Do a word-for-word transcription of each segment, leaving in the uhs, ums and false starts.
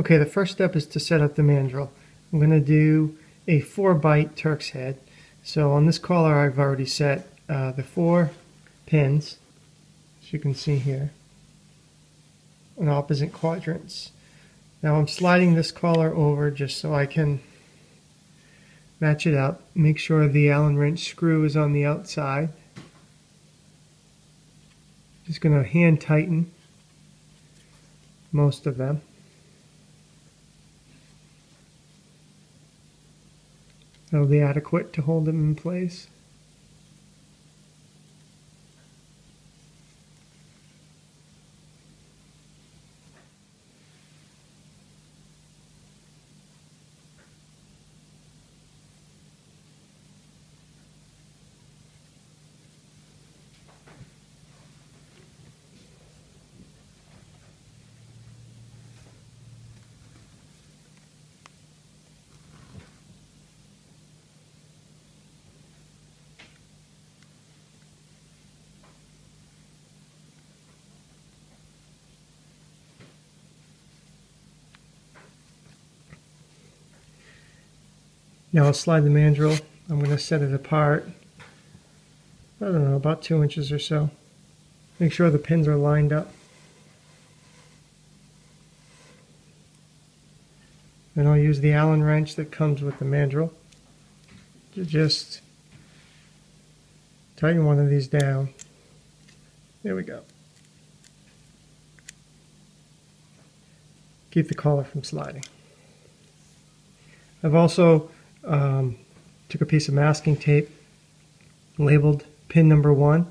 Okay, the first step is to set up the mandrel. I'm going to do a four byte Turk's head. So on this collar I've already set uh, the four pins, as you can see here, in opposite quadrants. Now I'm sliding this collar over just so I can match it up. Make sure the Allen wrench screw is on the outside. Just going to hand tighten most of them. That'll be adequate to hold them in place. Now I'll slide the mandrel. I'm going to set it apart, I don't know, about two inches or so. Make sure the pins are lined up. Then I'll use the Allen wrench that comes with the mandrel to just tighten one of these down. There we go. Keep the collar from sliding. I've also Um, took a piece of masking tape, labeled pin number one.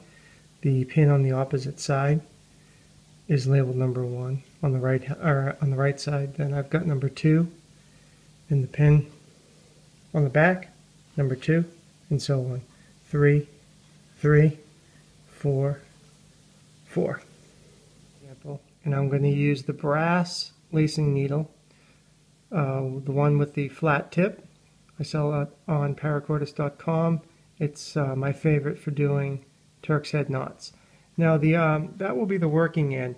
The pin on the opposite side is labeled number one. On the right, or on the right side, then I've got number two, and the pin on the back, number two, and so on. Three, three, four, four. And I'm going to use the brass lacing needle, uh, the one with the flat tip. I sell it on paracordist dot com. It's uh, my favorite for doing Turk's head knots. Now the um, that will be the working end.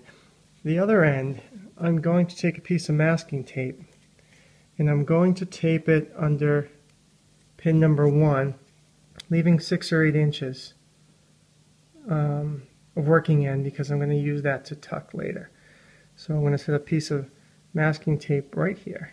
The other end, I'm going to take a piece of masking tape and I'm going to tape it under pin number one, leaving six or eight inches um, of working end because I'm going to use that to tuck later. So I'm going to set a piece of masking tape right here.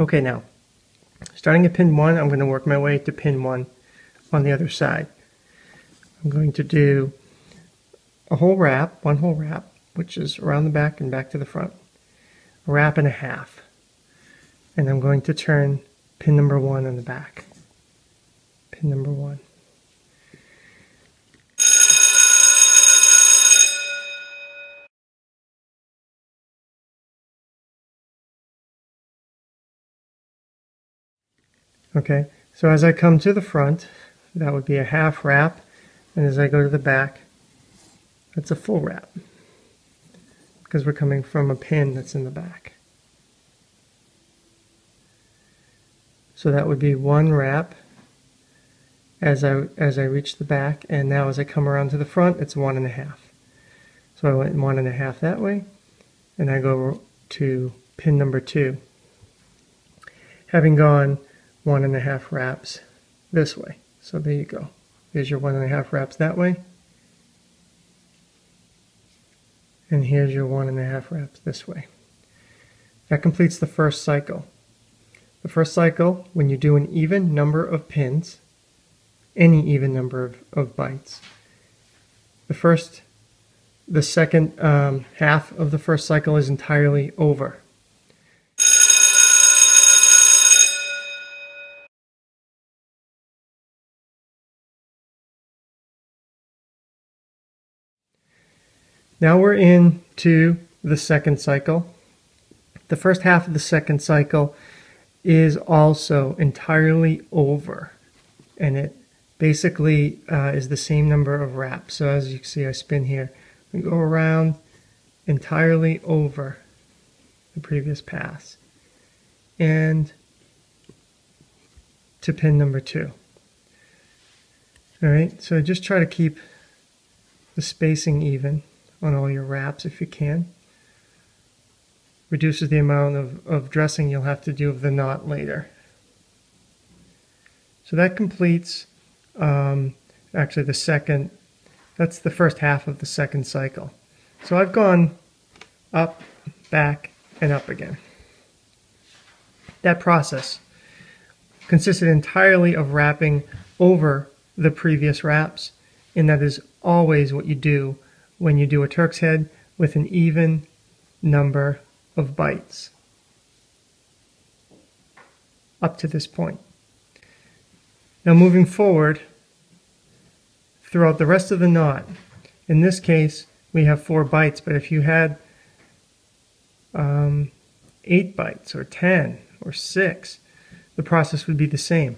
Okay, now, starting at pin one, I'm going to work my way to pin one on the other side. I'm going to do a whole wrap, one whole wrap, which is around the back and back to the front, a wrap and a half, and I'm going to turn pin number one on the back, pin number one. Okay, so as I come to the front, that would be a half wrap, and as I go to the back, that's a full wrap, because we're coming from a pin that's in the back. So that would be one wrap as I, as I reach the back, and now as I come around to the front, it's one and a half. So I went one and a half that way, and I go to pin number two, having gone one and a half wraps this way. So there you go. Here's your one and a half wraps that way. And here's your one and a half wraps this way. That completes the first cycle. The first cycle, when you do an even number of pins, any even number of, of bites, the first, the second um, half of the first cycle is entirely over. Now we're into the second cycle. The first half of the second cycle is also entirely over, and it basically uh, is the same number of wraps. So as you can see, I spin here. We go around entirely over the previous pass and to pin number two. All right, so just try to keep the spacing even on all your wraps if you can. Reduces the amount of, of dressing you'll have to do of the knot later. So that completes um, actually the second, that's the first half of the second cycle. So I've gone up, back, and up again. That process consisted entirely of wrapping over the previous wraps, and that is always what you do when you do a Turk's head with an even number of bites up to this point. Now moving forward throughout the rest of the knot, in this case we have four bites, but if you had um, eight bites or ten or six, the process would be the same.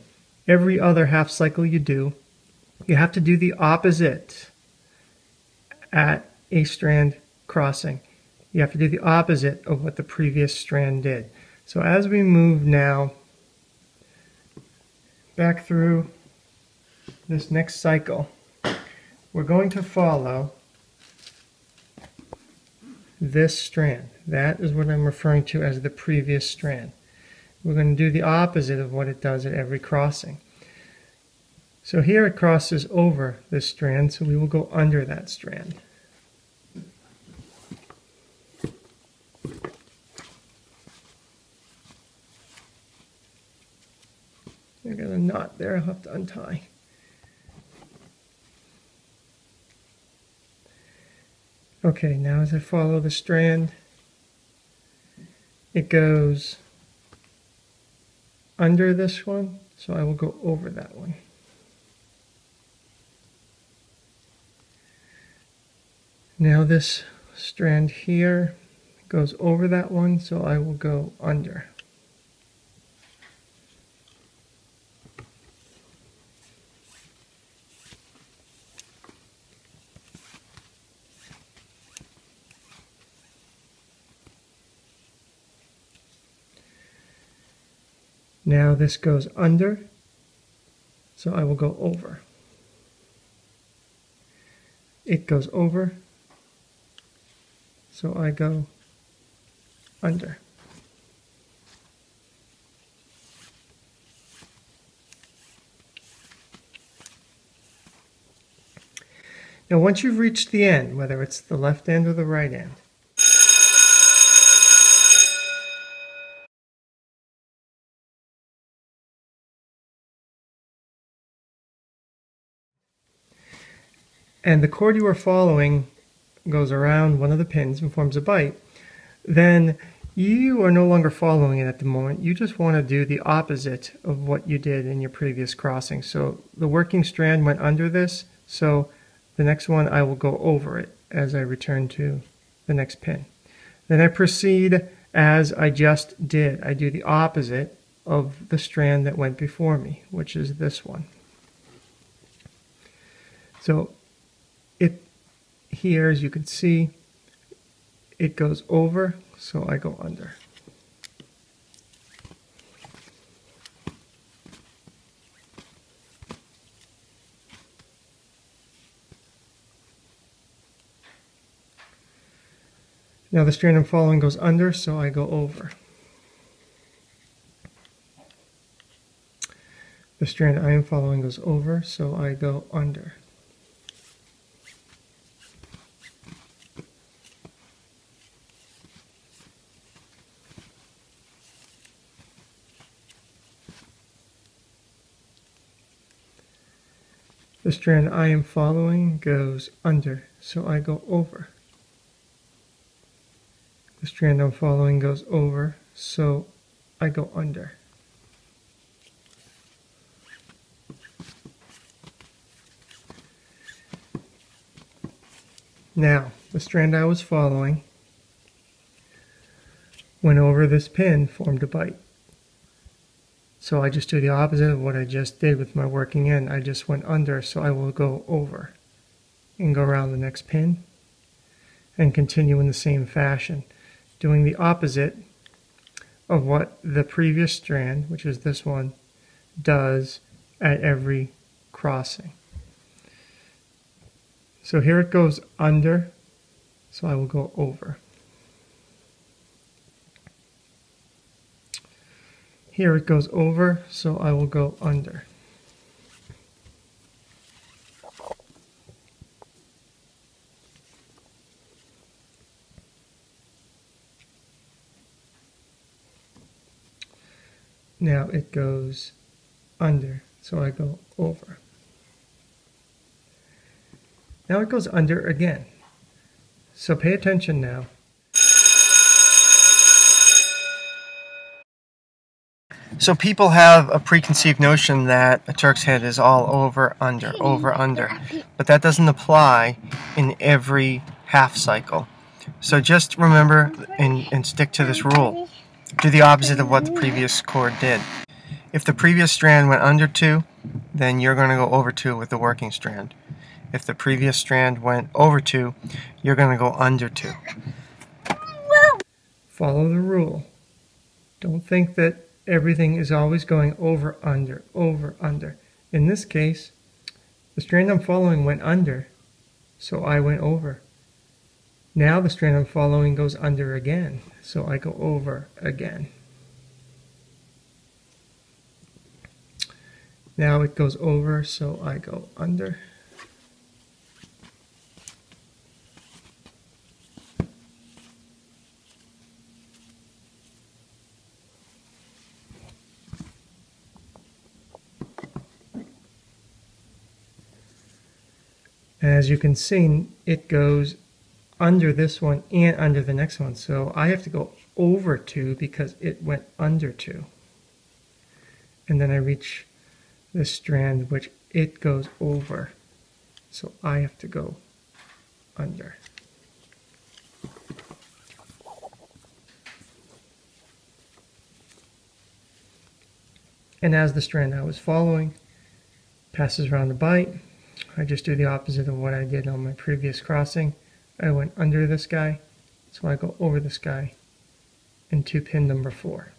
Every other half cycle you do, you have to do the opposite at a strand crossing. You have to do the opposite of what the previous strand did. So as we move now back through this next cycle, we're going to follow this strand. That is what I'm referring to as the previous strand. We're going to do the opposite of what it does at every crossing. So here it crosses over this strand, so we will go under that strand. I got a knot there I'll have to untie. Okay, now as I follow the strand, it goes under this one, so I will go over that one. Now this strand here goes over that one, so I will go under. Now this goes under, so I will go over. It goes over, so I go under. Now once you've reached the end, whether it's the left end or the right end, and the cord you are following goes around one of the pins and forms a bite, then you are no longer following it at the moment. You just want to do the opposite of what you did in your previous crossing. So the working strand went under this, so the next one I will go over it as I return to the next pin. Then I proceed as I just did. I do the opposite of the strand that went before me, which is this one. So it here, as you can see, it goes over, so I go under. Now the strand I'm following goes under, so I go over. The strand I am following goes over, so I go under. The strand I am following goes under, so I go over. The strand I'm following goes over, so I go under. Now, the strand I was following went over this pin, formed a bite. So I just do the opposite of what I just did with my working end. I just went under, so I will go over and go around the next pin and continue in the same fashion, doing the opposite of what the previous strand, which is this one, does at every crossing. So here it goes under, so I will go over. Here it goes over, so I will go under. Now it goes under, so I go over. Now it goes under again. So pay attention now. So people have a preconceived notion that a Turk's head is all over, under, over, under. But that doesn't apply in every half cycle. So just remember and, and stick to this rule. Do the opposite of what the previous cord did. If the previous strand went under two, then you're going to go over two with the working strand. If the previous strand went over two, you're going to go under two. Follow the rule. Don't think that everything is always going over, under, over, under. In this case, the strand I'm following went under, so I went over. Now the strand I'm following goes under again, so I go over again. Now it goes over, so I go under. As you can see, it goes under this one and under the next one. So I have to go over two because it went under two. And then I reach this strand, which it goes over. So I have to go under. And as the strand I was following passes around the bite, I just do the opposite of what I did on my previous crossing. I went under this guy, so I go over this guy into pin number four.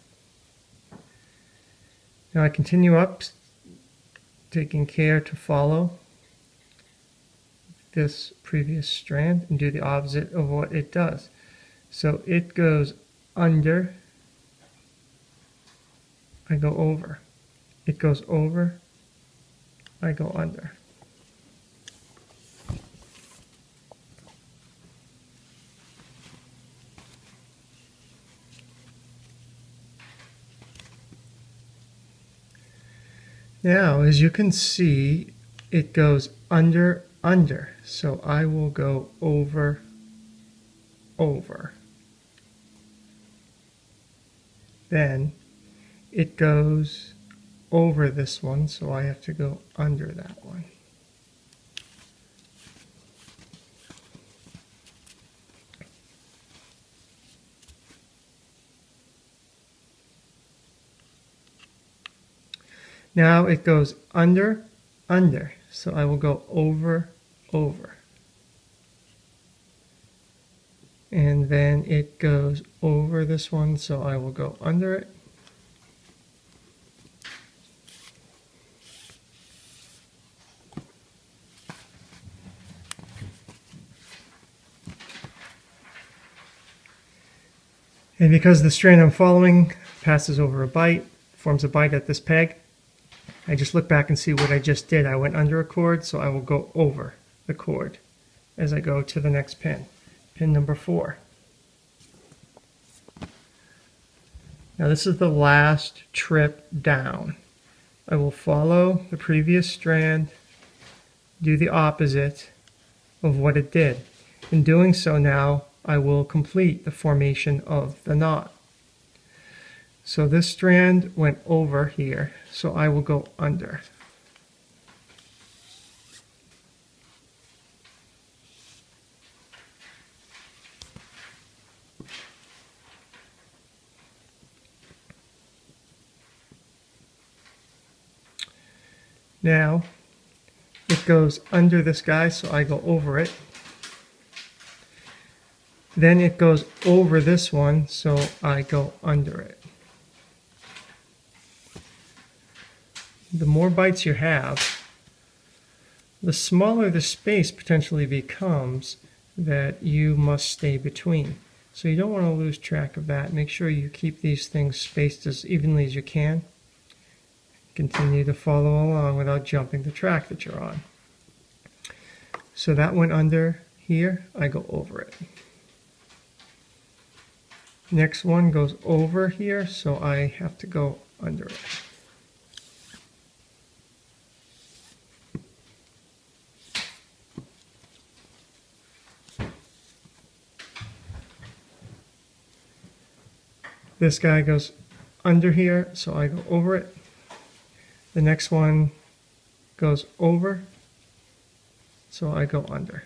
Now I continue up, taking care to follow this previous strand and do the opposite of what it does. So it goes under, I go over. It goes over, I go under. Now, as you can see, it goes under, under, so I will go over, over. Then it goes over this one, so I have to go under that one. Now it goes under, under, so I will go over, over. And then it goes over this one, so I will go under it. And because the strand I'm following passes over a bite, forms a bite at this peg, I just look back and see what I just did. I went under a cord, so I will go over the cord as I go to the next pin, pin number four. Now this is the last trip down. I will follow the previous strand, do the opposite of what it did. In doing so now, I will complete the formation of the knot. So this strand went over here, so I will go under. Now it goes under this guy, so I go over it. Then it goes over this one, so I go under it. The more bites you have, the smaller the space potentially becomes that you must stay between. So you don't want to lose track of that. Make sure you keep these things spaced as evenly as you can. Continue to follow along without jumping the track that you're on. So that went under here, I go over it. Next one goes over here, so I have to go under it. This guy goes under here, so I go over it. The next one goes over, so I go under.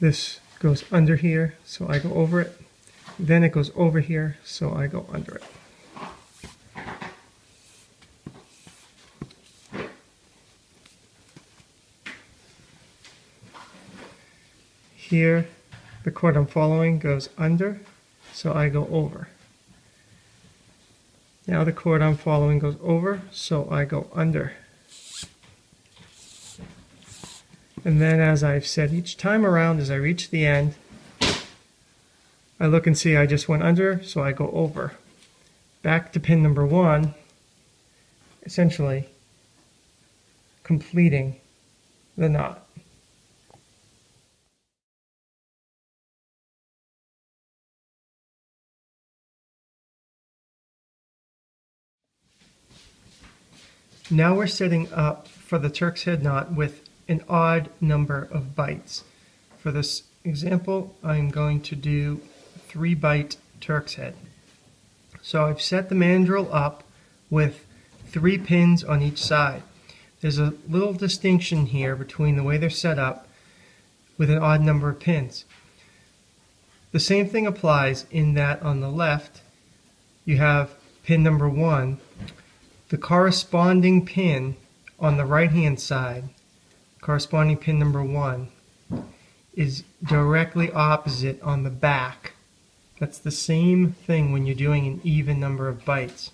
This goes under here, so I go over it. Then it goes over here, so I go under it. Here, the chord I'm following goes under, so I go over. Now the chord I'm following goes over, so I go under. And then, as I've said, each time around, as I reach the end, I look and see I just went under, so I go over. Back to pin number one, essentially completing the knot. Now we're setting up for the Turk's head knot with an odd number of bites. For this example, I'm going to do three bite Turk's head. So I've set the mandrel up with three pins on each side. There's a little distinction here between the way they're set up with an odd number of pins. The same thing applies in that on the left you have pin number one. The corresponding pin on the right hand side, corresponding pin number one, is directly opposite on the back. That's the same thing when you're doing an even number of bites.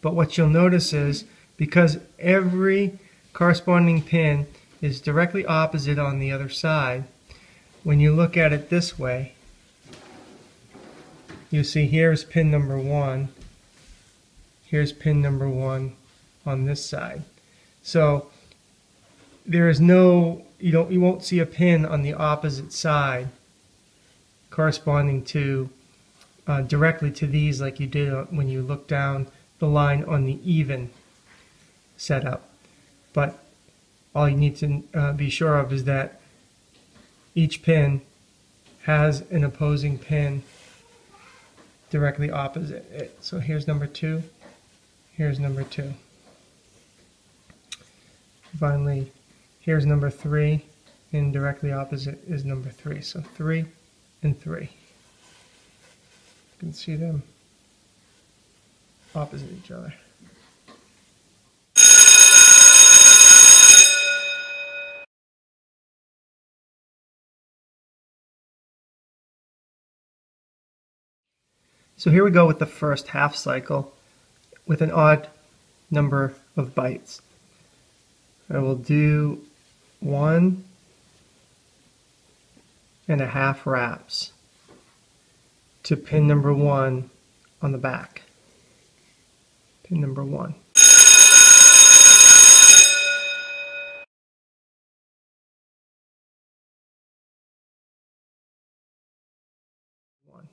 But what you'll notice is, because every corresponding pin is directly opposite on the other side, when you look at it this way, you'll see here's pin number one, here's pin number one on this side. So there is no, you don't, you won't see a pin on the opposite side corresponding to uh, directly to these like you did when you look down the line on the even setup. But all you need to uh, be sure of is that each pin has an opposing pin directly opposite it. So here's number two, here's number two. Finally, here's number three, and directly opposite is number three. So three and three. You can see them opposite each other. So here we go with the first half cycle with an odd number of bites. I will do one and a half wraps to pin number one on the back. Pin number one. one.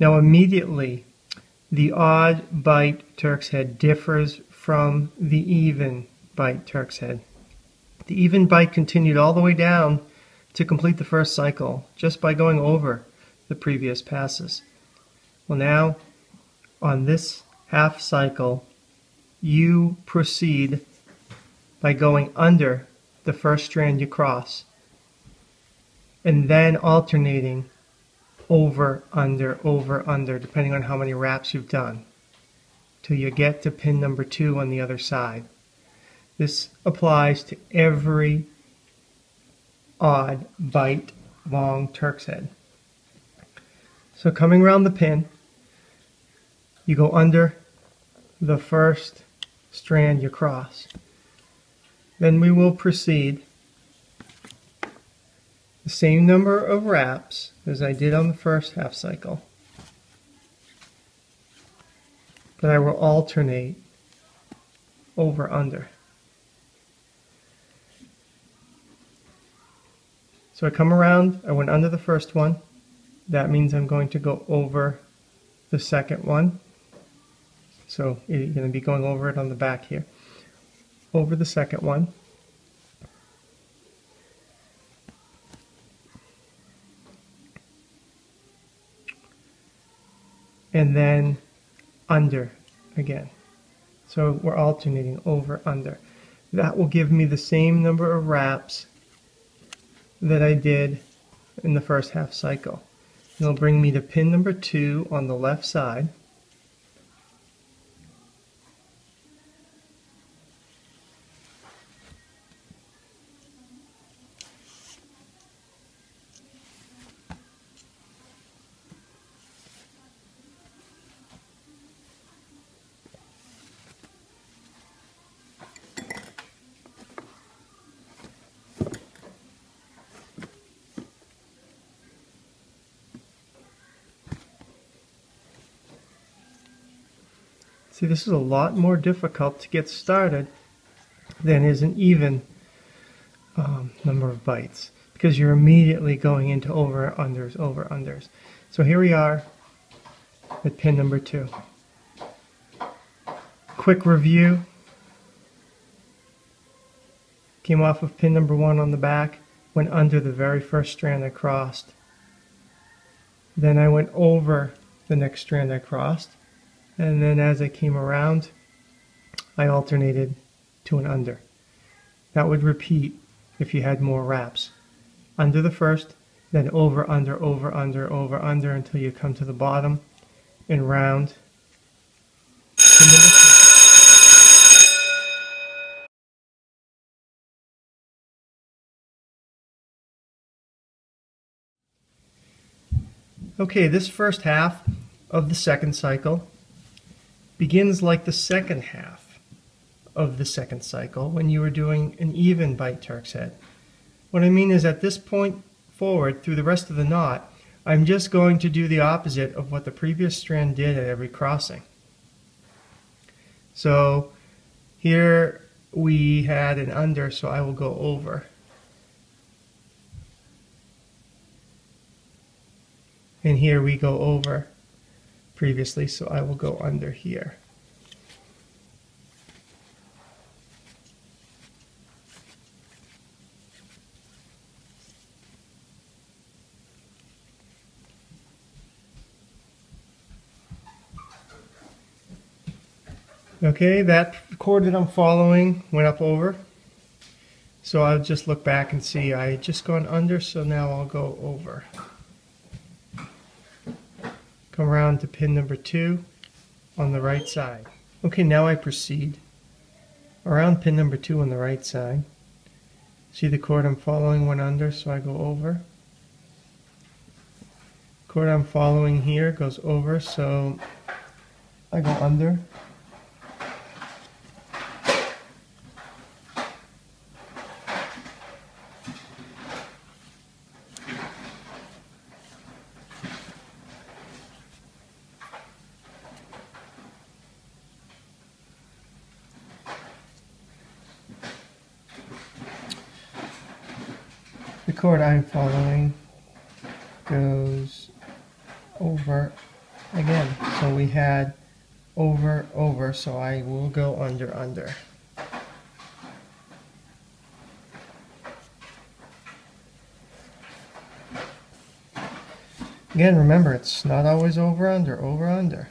Now immediately the odd bite Turk's head differs from the even bite Turk's head. The even bite continued all the way down to complete the first cycle just by going over the previous passes. Well, now on this half cycle, you proceed by going under the first strand you cross and then alternating over, under, over, under, depending on how many wraps you've done, till you get to pin number two on the other side. This applies to every odd bite long Turk's head. So coming around the pin, you go under the first strand you cross. Then we will proceed the same number of wraps as I did on the first half cycle, but I will alternate over under. So I come around, I went under the first one. That means I'm going to go over the second one. So you're going to be going over it on the back here. Over the second one. And then under again. So we're alternating over, under. That will give me the same number of wraps that I did in the first half cycle. It'll bring me to pin number two on the left side. See, this is a lot more difficult to get started than is an even um, number of bites, because you're immediately going into over, unders, over, unders. So here we are at pin number two. Quick review. Came off of pin number one on the back, went under the very first strand I crossed. Then I went over the next strand I crossed. And then as I came around, I alternated to an under. That would repeat if you had more wraps. Under the first, then over, under, over, under, over, under, until you come to the bottom and round. Okay, this first half of the second cycle begins like the second half of the second cycle when you were doing an even bite Turk's head. What I mean is, at this point forward through the rest of the knot, I'm just going to do the opposite of what the previous strand did at every crossing. So here we had an under, so I will go over. And here we go over previously, so I will go under here. Okay, that chord that I'm following went up over, so I'll just look back and see I had just gone under, so now I'll go over. Come around to pin number two on the right side. Okay, now I proceed around pin number two on the right side. See, the chord I'm following went under, so I go over. Chord I'm following here goes over, so I go under. The chord I'm following goes over again. So we had over, over, so I will go under, under. Again, remember, it's not always over, under, over, under.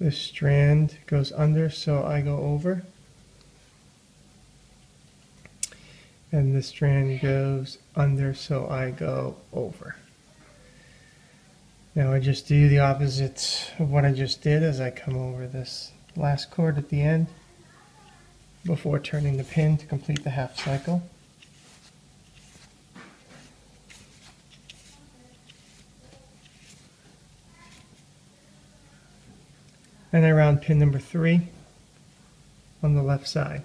This strand goes under, so I go over. And this strand goes under, so I go over. Now I just do the opposite of what I just did as I come over this last cord at the end before turning the pin to complete the half cycle. And I round pin number three on the left side.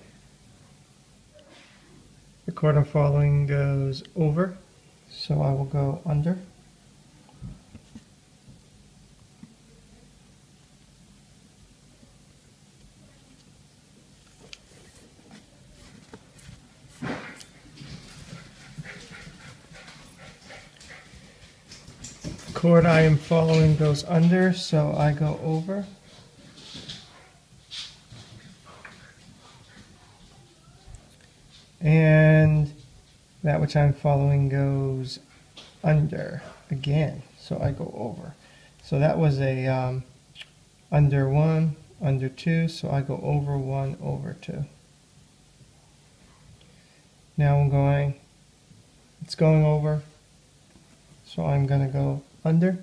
The cord I'm following goes over, so I will go under. The cord I am following goes under, so I go over. And that which I'm following goes under again, so I go over. So that was a um, under one, under two, so I go over one, over two. Now I'm going, it's going over, so I'm going to go under.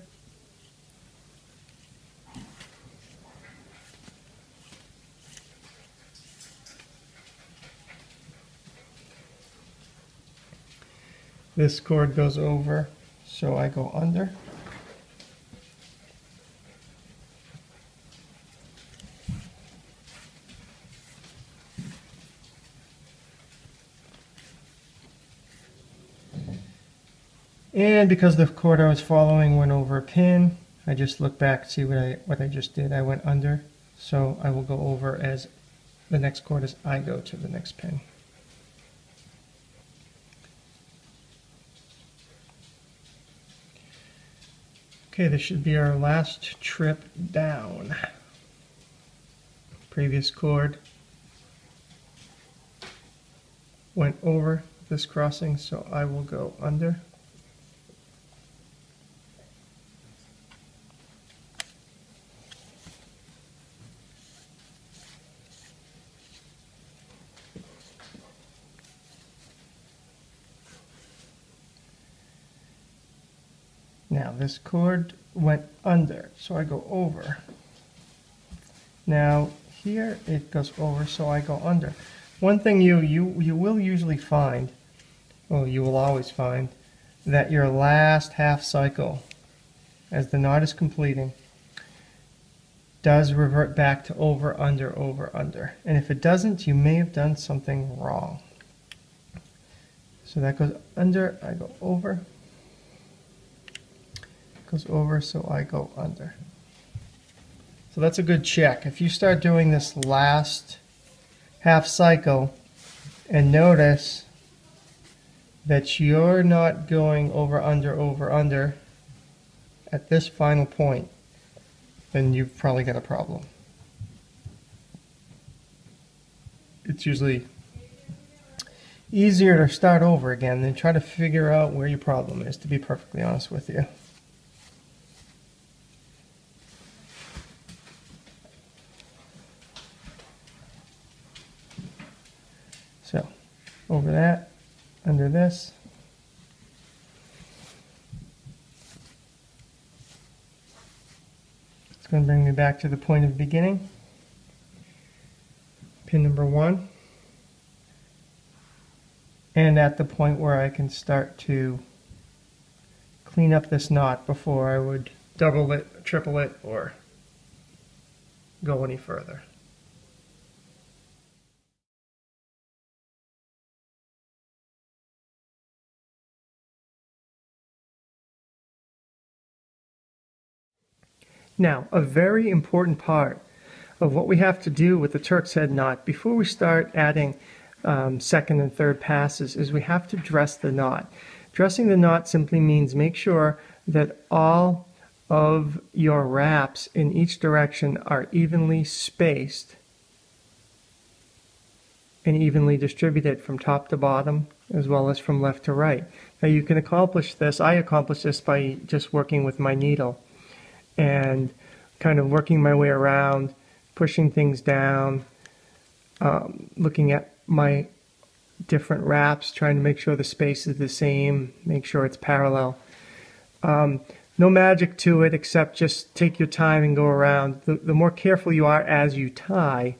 This cord goes over, so I go under. And because the cord I was following went over a pin, I just look back to see what I, what I just did. I went under, so I will go over as the next cord as I go to the next pin. Okay, this should be our last trip down. Previous cord went over this crossing, so I will go under. Now this cord went under, so I go over. Now here it goes over, so I go under. One thing you you you will usually find, well, you will always find, that your last half cycle, as the knot is completing, does revert back to over, under, over, under. And if it doesn't, you may have done something wrong. So that goes under, I go over. Goes over, so I go under. So that's a good check. If you start doing this last half cycle and notice that you're not going over, under, over, under at this final point, then you've probably got a problem. It's usually easier to start over again than try to figure out where your problem is, to be perfectly honest with you. So, over that, under this. It's going to bring me back to the point of beginning. Pin number one. And at the point where I can start to clean up this knot before I would double it, triple it, or go any further. Now, a very important part of what we have to do with the Turk's head knot before we start adding um, second and third passes is we have to dress the knot. Dressing the knot simply means make sure that all of your wraps in each direction are evenly spaced and evenly distributed from top to bottom as well as from left to right. Now you can accomplish this, I accomplished this by just working with my needle. And kind of working my way around, pushing things down, um, looking at my different wraps, trying to make sure the space is the same, make sure it's parallel. Um, no magic to it, except just take your time and go around. The, the more careful you are as you tie,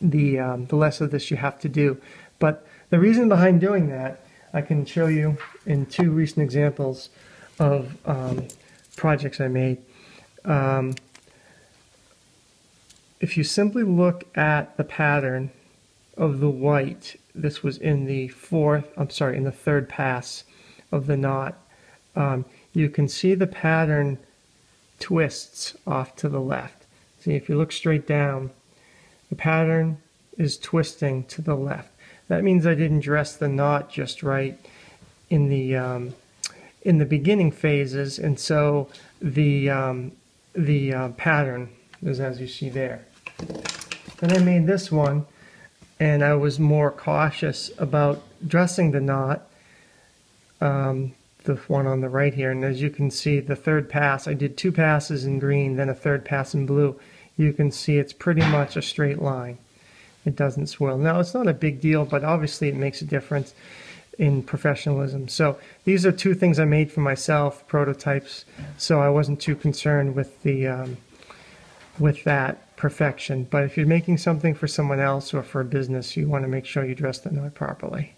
the, um, the less of this you have to do. But the reason behind doing that, I can show you in two recent examples of um, projects I made. Um, if you simply look at the pattern of the white, this was in the fourth, I'm sorry, in the third pass of the knot, um, you can see the pattern twists off to the left. See, if you look straight down, the pattern is twisting to the left. That means I didn't dress the knot just right in the um, in the beginning phases, and so the um, the uh, pattern is as you see there. Then I made this one, and I was more cautious about dressing the knot, um, the one on the right here. And as you can see, the third pass, I did two passes in green, then a third pass in blue. You can see it's pretty much a straight line. It doesn't swirl. Now, it's not a big deal, but obviously it makes a difference in professionalism. So these are two things I made for myself, prototypes, so I wasn't too concerned with the um, with that perfection. But if you're making something for someone else or for a business, you want to make sure you dress the knot properly.